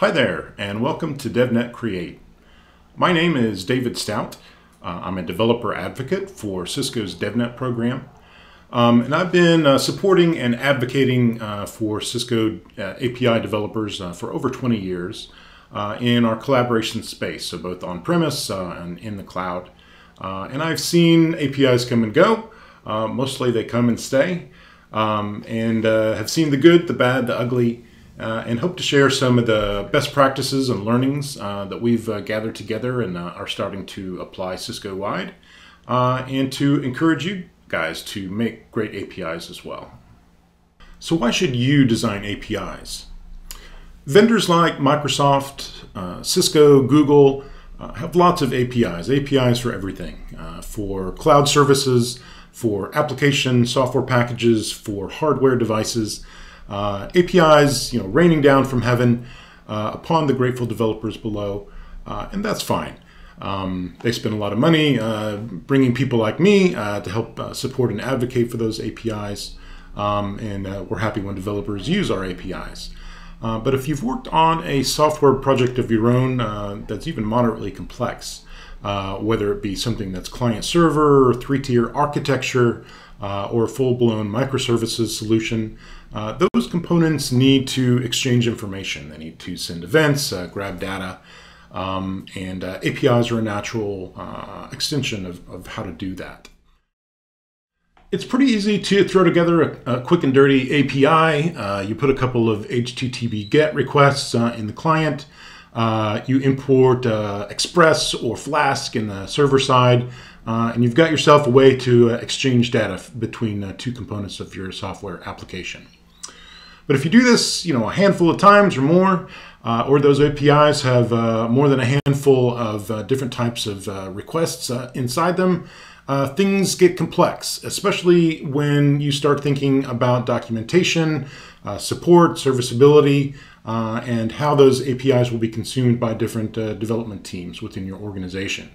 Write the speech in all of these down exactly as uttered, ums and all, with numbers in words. Hi there, and welcome to DevNet Create. My name is David Stout. Uh, I'm a developer advocate for Cisco's DevNet program, um, and I've been uh, supporting and advocating uh, for Cisco uh, A P I developers uh, for over twenty years uh, in our collaboration space, so both on-premise uh, and in the cloud. Uh, and I've seen A P Is come and go. Uh, mostly they come and stay, um, and uh, have seen the good, the bad, the ugly, Uh, and hope to share some of the best practices and learnings uh, that we've uh, gathered together and uh, are starting to apply Cisco-wide, uh, and to encourage you guys to make great A P Is as well. So why should you design A P Is? Vendors like Microsoft, uh, Cisco, Google uh, have lots of A P Is, A P Is for everything, uh, for cloud services, for application software packages, for hardware devices. Uh, A P Is, you know, raining down from heaven uh, upon the grateful developers below, uh, and that's fine. Um, they spend a lot of money uh, bringing people like me uh, to help uh, support and advocate for those A P Is, um, and uh, we're happy when developers use our A P Is. Uh, but if you've worked on a software project of your own uh, that's even moderately complex, uh, whether it be something that's client-server, three-tier architecture, Uh, or a full-blown microservices solution, uh, those components need to exchange information. They need to send events, uh, grab data, um, and uh, A P Is are a natural uh, extension of, of how to do that. It's pretty easy to throw together a, a quick and dirty A P I. Uh, you put a couple of H T T P GET requests uh, in the client. Uh, you import uh, Express or Flask in the server side, uh, and you've got yourself a way to uh, exchange data between uh, two components of your software application. But if you do this, you know, a handful of times or more, uh, or those A P Is have uh, more than a handful of uh, different types of uh, requests uh, inside them, uh, things get complex, especially when you start thinking about documentation, uh, support, serviceability, Uh, and how those A P Is will be consumed by different uh, development teams within your organization.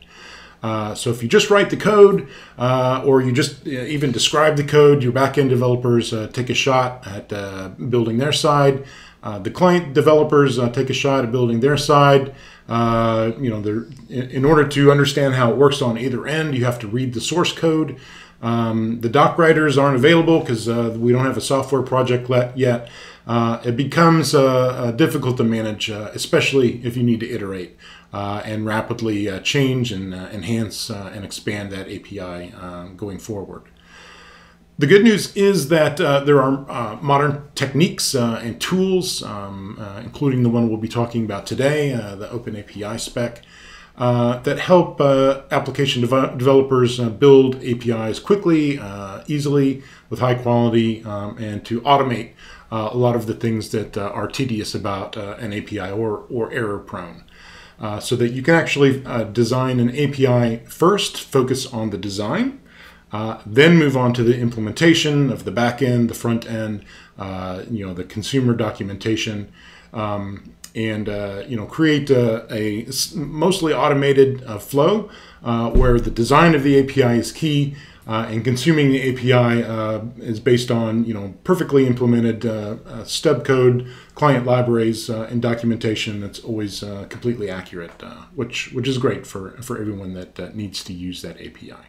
Uh, so if you just write the code, uh, or you just uh, even describe the code, your backend developers uh, take a shot at uh, building their side. Uh, the client developers uh, take a shot at building their side. Uh, you know, they're, in, in order to understand how it works on either end, you have to read the source code. Um, the doc writers aren't available because uh, we don't have a software project let, yet. Uh, it becomes uh, uh, difficult to manage, uh, especially if you need to iterate uh, and rapidly uh, change and uh, enhance uh, and expand that A P I um, going forward. The good news is that uh, there are uh, modern techniques uh, and tools, um, uh, including the one we'll be talking about today, uh, the OpenAPI spec, Uh, that help uh, application dev developers uh, build A P Is quickly, uh, easily, with high quality, um, and to automate uh, a lot of the things that uh, are tedious about uh, an A P I or, or error prone. Uh, so that you can actually uh, design an A P I first, focus on the design, uh, then move on to the implementation of the back end, the front end, uh, you know, the consumer documentation, um, and uh, you know, create a, a mostly automated uh, flow uh, where the design of the A P I is key, uh, and consuming the A P I uh, is based on, you know, perfectly implemented uh, uh, stub code, client libraries, uh, and documentation that's always uh, completely accurate, uh, which which is great for for everyone that uh, needs to use that A P I.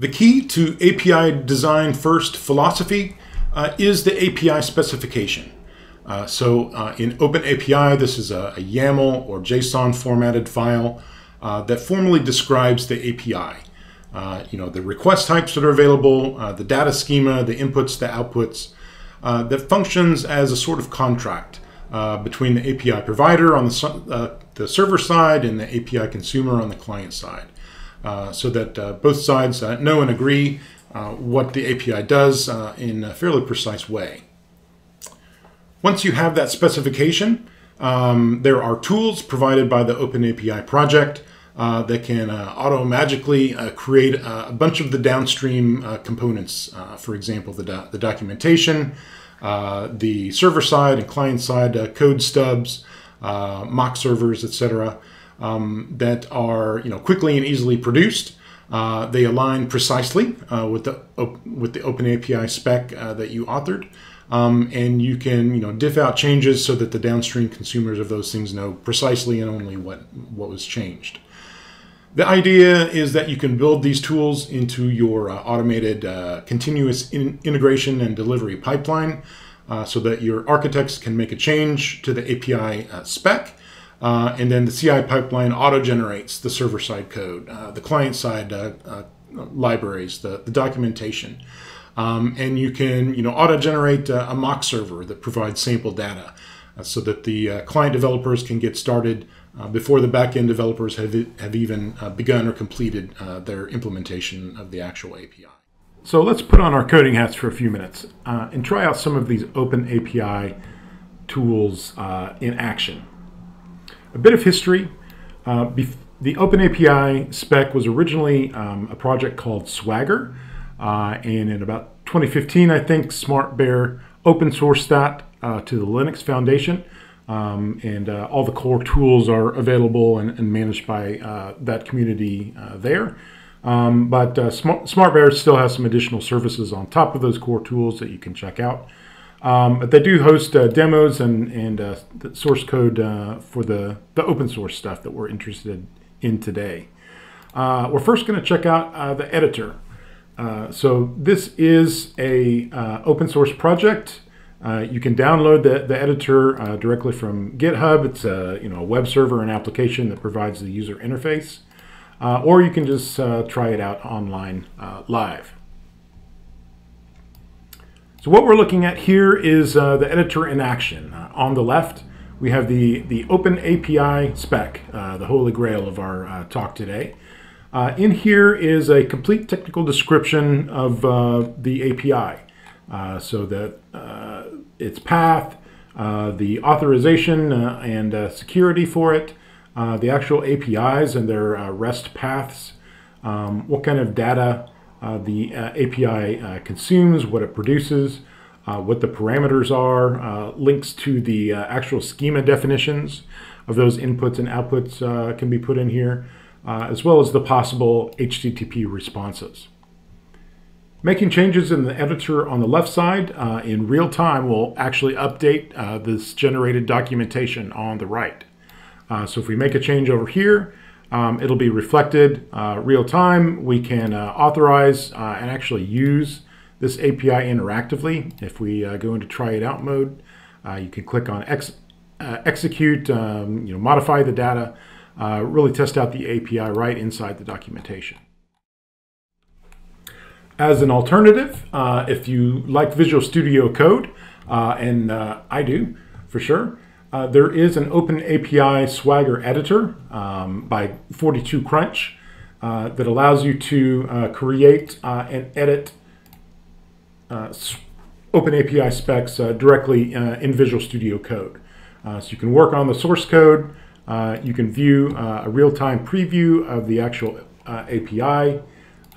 The key to A P I design first philosophy uh, is the A P I specification. Uh, so uh, in OpenAPI, this is a, a YAML or JSON formatted file uh, that formally describes the A P I. Uh, you know, the request types that are available, uh, the data schema, the inputs, the outputs, uh, that functions as a sort of contract uh, between the A P I provider on the, uh, the server side and the A P I consumer on the client side, uh, so that uh, both sides uh, know and agree uh, what the A P I does uh, in a fairly precise way. Once you have that specification, um, there are tools provided by the OpenAPI project uh, that can uh, auto-magically uh, create a, a bunch of the downstream uh, components. Uh, for example, the, do the documentation, uh, the server-side and client-side uh, code stubs, uh, mock servers, et cetera, um, that are, you know, quickly and easily produced. Uh, they align precisely uh, with the with the OpenAPI spec uh, that you authored. Um, and you can, you know, diff out changes so that the downstream consumers of those things know precisely and only what, what was changed. The idea is that you can build these tools into your uh, automated uh, continuous in integration and delivery pipeline uh, so that your architects can make a change to the A P I uh, spec. Uh, and then the C I pipeline auto-generates the server-side code, uh, the client-side uh, uh, libraries, the, the documentation. Um, and you can, you know, auto-generate uh, a mock server that provides sample data uh, so that the uh, client developers can get started uh, before the back-end developers have, have even uh, begun or completed uh, their implementation of the actual A P I. So let's put on our coding hats for a few minutes uh, and try out some of these OpenAPI tools uh, in action. A bit of history. Uh, the OpenAPI spec was originally um, a project called Swagger. Uh, and in about twenty fifteen, I think, SmartBear open sourced that uh, to the Linux Foundation. Um, and uh, all the core tools are available and, and managed by uh, that community uh, there. Um, but uh, SmartBear still has some additional services on top of those core tools that you can check out. Um, but they do host uh, demos and, and uh, the source code uh, for the, the open source stuff that we're interested in today. Uh, we're first going to check out uh, the editor. Uh, so this is a uh, open source project. Uh, you can download the, the editor uh, directly from GitHub. It's a, you know, a web server and application that provides the user interface. Uh, or you can just uh, try it out online uh, live. So what we're looking at here is uh, the editor in action. Uh, on the left, we have the, the OpenAPI spec, uh, the holy grail of our uh, talk today. Uh, in here is a complete technical description of uh, the A P I. Uh, so that uh, its path, uh, the authorization uh, and uh, security for it, uh, the actual A P Is and their uh, REST paths, um, what kind of data Uh, the uh, A P I uh, consumes, what it produces, uh, what the parameters are, uh, links to the uh, actual schema definitions of those inputs and outputs uh, can be put in here, uh, as well as the possible H T T P responses. Making changes in the editor on the left side uh, in real time will actually update uh, this generated documentation on the right. Uh, so if we make a change over here, Um, it'll be reflected uh, real time. We can uh, authorize uh, and actually use this A P I interactively. If we uh, go into try it out mode, uh, you can click on ex uh, execute, um, you know, modify the data, uh, really test out the A P I right inside the documentation. As an alternative, uh, if you like Visual Studio Code, uh, and uh, I do for sure, Uh, there is an OpenAPI Swagger editor um, by forty-two Crunch uh, that allows you to uh, create uh, and edit uh, OpenAPI specs uh, directly uh, in Visual Studio Code. Uh, so you can work on the source code, uh, you can view uh, a real-time preview of the actual uh, A P I,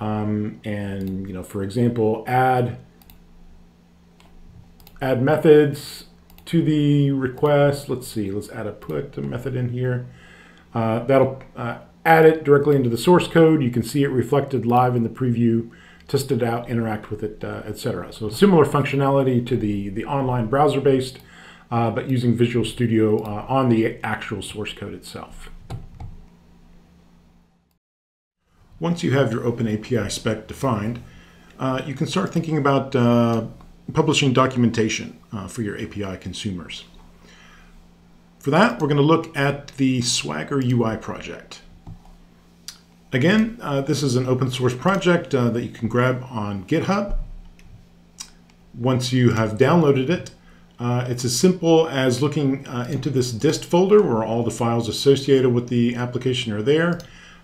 um, and, you know, for example, add, add methods to the request. Let's see, let's add a put method in here. Uh, that'll uh, add it directly into the source code. You can see it reflected live in the preview, test it out, interact with it, uh, et cetera. So similar functionality to the, the online browser-based, uh, but using Visual Studio uh, on the actual source code itself. Once you have your OpenAPI spec defined, uh, you can start thinking about uh, publishing documentation uh, for your A P I consumers. For that, we're going to look at the Swagger U I project. Again, uh, this is an open source project uh, that you can grab on GitHub. Once you have downloaded it, uh, it's as simple as looking uh, into this dist folder where all the files associated with the application are there.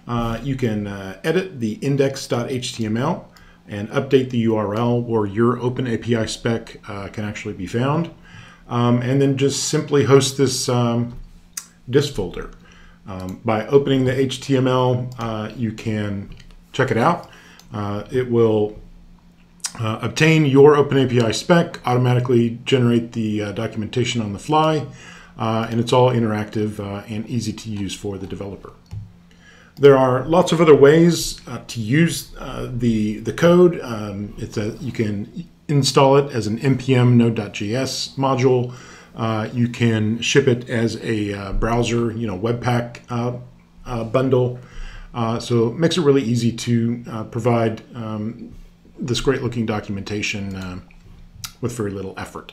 Uh, you can uh, edit the index dot H T M L and update the U R L where your OpenAPI spec uh, can actually be found. Um, and then just simply host this um, dist folder. Um, by opening the H T M L, uh, you can check it out. Uh, it will uh, obtain your OpenAPI spec, automatically generate the uh, documentation on the fly, uh, and it's all interactive uh, and easy to use for the developer. There are lots of other ways uh, to use uh, the the code. Um, it's a, you can install it as an npm node.js module. Uh, you can ship it as a uh, browser, you know, Webpack uh, uh, bundle. Uh, so it makes it really easy to uh, provide um, this great looking documentation uh, with very little effort.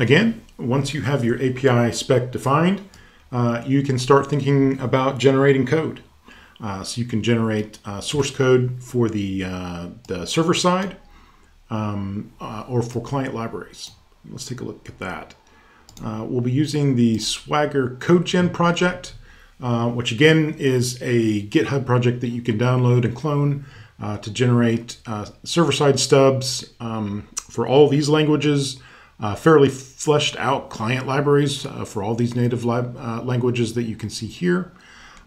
Again, once you have your A P I spec defined, uh, you can start thinking about generating code. Uh, so you can generate uh, source code for the, uh, the server side um, uh, or for client libraries. Let's take a look at that. Uh, we'll be using the Swagger Codegen project, uh, which again is a GitHub project that you can download and clone uh, to generate uh, server-side stubs um, for all these languages. Uh, fairly fleshed out client libraries uh, for all these native lab, uh, languages that you can see here.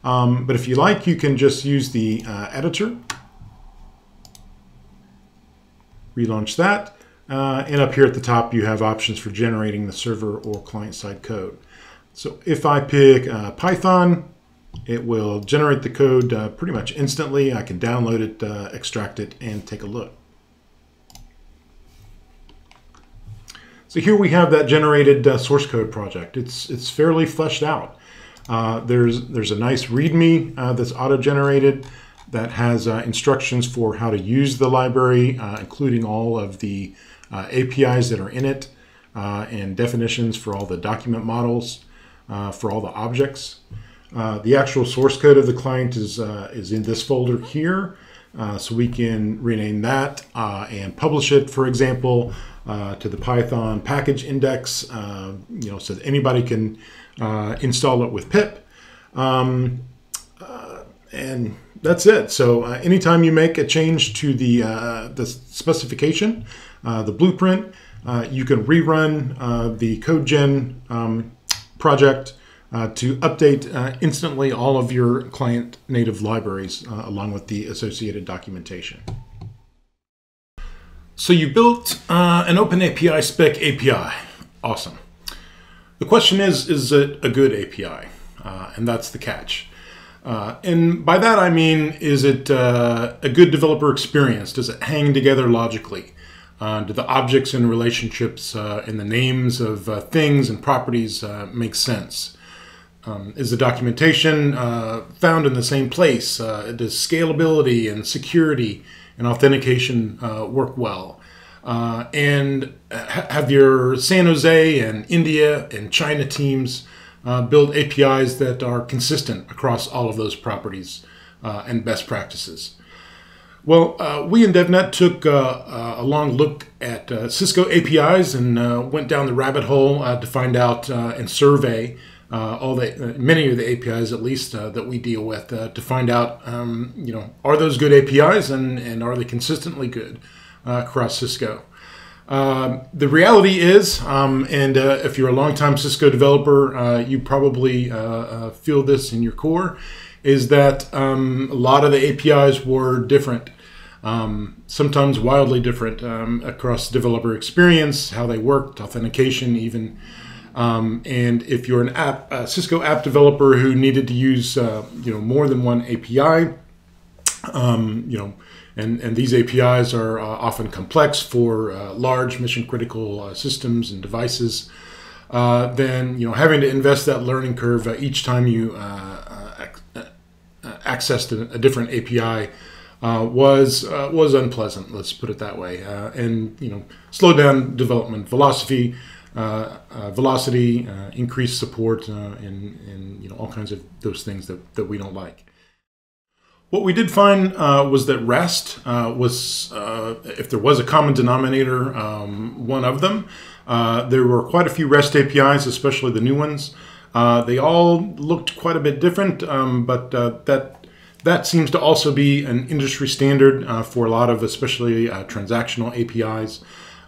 Um, but if you like, you can just use the uh, editor. Relaunch that. Uh, and up here at the top, you have options for generating the server or client-side code. So if I pick uh, Python, it will generate the code uh, pretty much instantly. I can download it, uh, extract it, and take a look. So here we have that generated uh, source code project. It's it's fairly fleshed out. Uh, there's there's a nice README uh, that's auto-generated that has uh, instructions for how to use the library, uh, including all of the uh, A P Is that are in it uh, and definitions for all the document models, uh, for all the objects. Uh, the actual source code of the client is uh, is in this folder here. Uh, so we can rename that uh, and publish it, for example, uh, to the Python package index, uh, you know, so that anybody can uh, install it with pip. Um, uh, and that's it. So uh, anytime you make a change to the, uh, the specification, uh, the blueprint, uh, you can rerun uh, the CodeGen um, project Uh, to update uh, instantly all of your client native libraries uh, along with the associated documentation. So you built uh, an OpenAPI spec A P I. Awesome. The question is, is it a good A P I? Uh, and that's the catch. Uh, and by that I mean, is it uh, a good developer experience? Does it hang together logically? Uh, do the objects and relationships uh, and the names of uh, things and properties uh, make sense? Um, is the documentation uh, found in the same place? Uh, does scalability and security and authentication uh, work well? Uh, and ha have your San Jose and India and China teams uh, build A P Is that are consistent across all of those properties uh, and best practices? Well, uh, we in DevNet took uh, uh, a long look at uh, Cisco A P Is and uh, went down the rabbit hole uh, to find out uh, and survey Uh, all the uh, many of the A P Is, at least uh, that we deal with, uh, to find out, um, you know, are those good A P Is and and are they consistently good uh, across Cisco? Uh, the reality is, um, and uh, if you're a longtime Cisco developer, uh, you probably uh, uh, feel this in your core, is that um, a lot of the A P Is were different, um, sometimes wildly different um, across developer experience, how they worked, authentication, even. Um, and if you're an app, a Cisco app developer who needed to use, uh, you know, more than one A P I, um, you know, and, and these A P Is are uh, often complex for uh, large mission critical uh, systems and devices, uh, then, you know, having to invest that learning curve uh, each time you uh, uh, accessed a, a different A P I uh, was, uh, was unpleasant, let's put it that way, uh, and, you know, slowed down development velocity. Uh, uh, velocity, uh, increased support, uh, and, and you know, all kinds of those things that, that we don't like. What we did find uh, was that REST uh, was, uh, if there was a common denominator, um, one of them. Uh, there were quite a few REST A P Is, especially the new ones. Uh, they all looked quite a bit different, um, but uh, that, that seems to also be an industry standard uh, for a lot of, especially uh, transactional A P Is.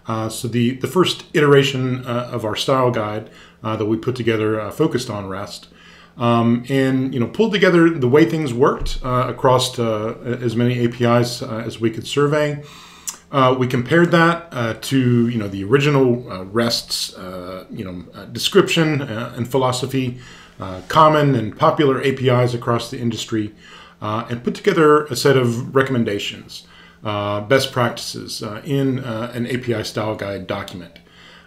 Uh, so the, the first iteration uh, of our style guide uh, that we put together uh, focused on REST um, and, you know, pulled together the way things worked uh, across uh, as many A P Is uh, as we could survey. Uh, we compared that uh, to, you know, the original uh, REST's, uh, you know, uh, description uh, and philosophy, uh, common and popular A P Is across the industry, uh, and put together a set of recommendations. uh, best practices uh, in uh, an A P I style guide document.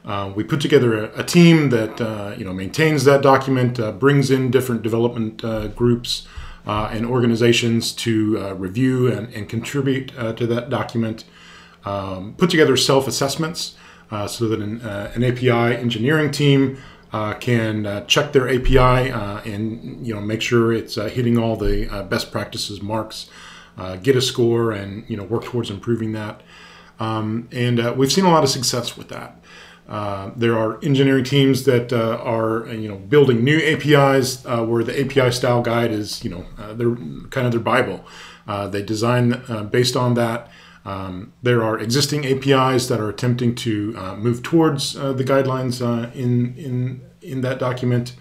Uh, we put together a, a team that uh, you know maintains that document, uh, brings in different development uh, groups uh, and organizations to uh, review and, and contribute uh, to that document. Um, put together self-assessments uh, so that an, uh, an A P I engineering team uh, can uh, check their A P I uh, and you know make sure it's uh, hitting all the uh, best practices marks, uh, get a score, and you know work towards improving that. Um, and uh, we've seen a lot of success with that. Uh, there are engineering teams that uh, are, you know, building new A P Is uh, where the A P I style guide is, you know, uh, they're kind of their Bible. Uh, they design uh, based on that. Um, there are existing A P Is that are attempting to uh, move towards uh, the guidelines uh, in in in that document.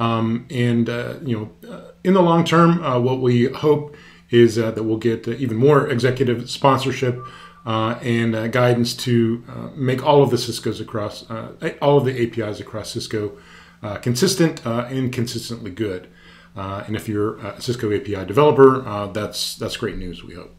Um, and uh, you know, uh, in the long term, uh, what we hope is uh, that we'll get uh, even more executive sponsorship. Uh, and uh, guidance to uh, make all of the Cisco's across, uh, all of the A P Is across Cisco uh, consistent uh, and consistently good. Uh, and if you're a Cisco A P I developer, uh, that's, that's great news, we hope.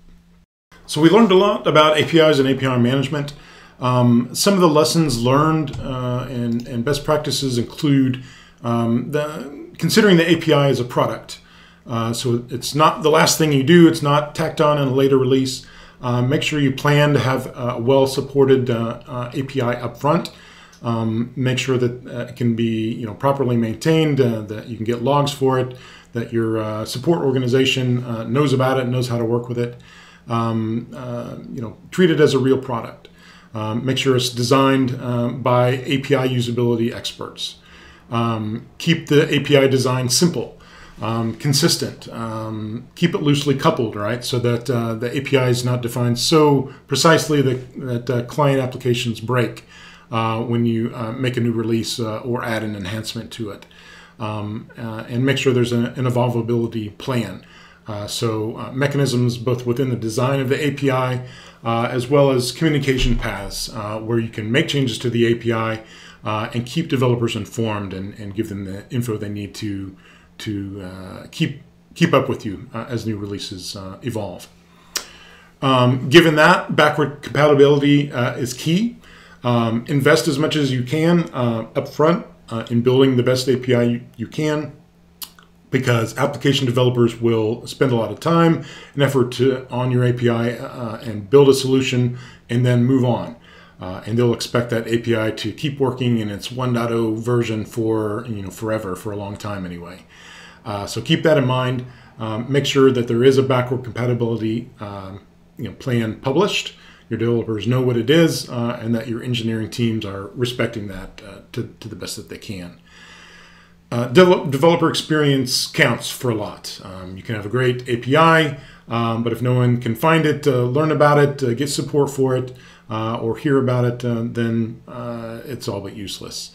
So we learned a lot about A P Is and A P I management. Um, some of the lessons learned uh, and, and best practices include um, the, considering the A P I as a product. Uh, so it's not the last thing you do, it's not tacked on in a later release. Uh, make sure you plan to have a well-supported uh, uh, A P I upfront. Um, make sure that uh, it can be you know, properly maintained, uh, that you can get logs for it, that your uh, support organization uh, knows about it, knows how to work with it. Um, uh, you know, treat it as a real product. Um, make sure it's designed um, by A P I usability experts. Um, keep the A P I design simple. Um, consistent, um, keep it loosely coupled, right? So that uh, the A P I is not defined so precisely that, that uh, client applications break uh, when you uh, make a new release uh, or add an enhancement to it. Um, uh, and make sure there's an, an evolvability plan. Uh, so uh, mechanisms both within the design of the A P I uh, as well as communication paths uh, where you can make changes to the A P I uh, and keep developers informed and, and give them the info they need to to uh, keep keep up with you uh, as new releases uh, evolve. Um, given that, backward compatibility uh, is key. Um, invest as much as you can uh, up front uh, in building the best A P I you, you can, because application developers will spend a lot of time and effort to, on your A P I uh, and build a solution and then move on. Uh, and they'll expect that A P I to keep working in its one point oh version for, you know, forever, for a long time anyway. Uh, so keep that in mind. Um, make sure that there is a backward compatibility um, you know, plan published. Your developers know what it is uh, and that your engineering teams are respecting that uh, to, to the best that they can. Uh, de- developer experience counts for a lot. Um, you can have a great A P I, um, but if no one can find it, uh, learn about it, uh, get support for it, Uh, or hear about it, uh, then uh, it's all but useless.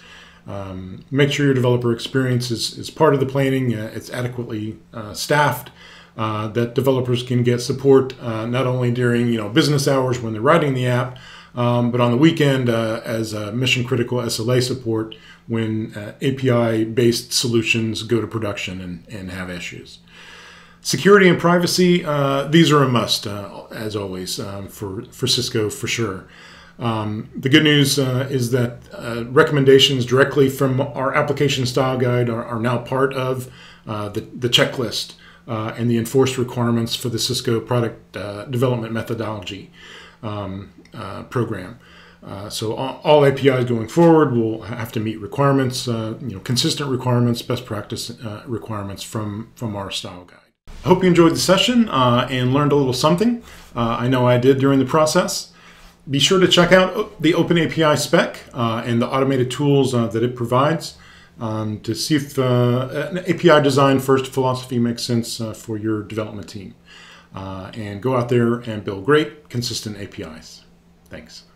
Um, make sure your developer experience is, is part of the planning, uh, it's adequately uh, staffed, uh, that developers can get support uh, not only during you know, business hours when they're writing the app, um, but on the weekend uh, as uh, mission-critical S L A support when uh, A P I-based solutions go to production and, and have issues. Security and privacy, uh, these are a must, uh, as always, um, for, for Cisco, for sure. Um, the good news uh, is that uh, recommendations directly from our application style guide are, are now part of uh, the, the checklist uh, and the enforced requirements for the Cisco product uh, development methodology um, uh, program. Uh, so all, all A P Is going forward will have to meet requirements, uh, you know, consistent requirements, best practice uh, requirements from, from our style guide. Hope you enjoyed the session uh, and learned a little something. Uh, I know I did during the process. Be sure to check out the OpenAPI spec uh, and the automated tools uh, that it provides um, to see if uh, an A P I design first philosophy makes sense uh, for your development team. Uh, and go out there and build great, consistent A P Is. Thanks.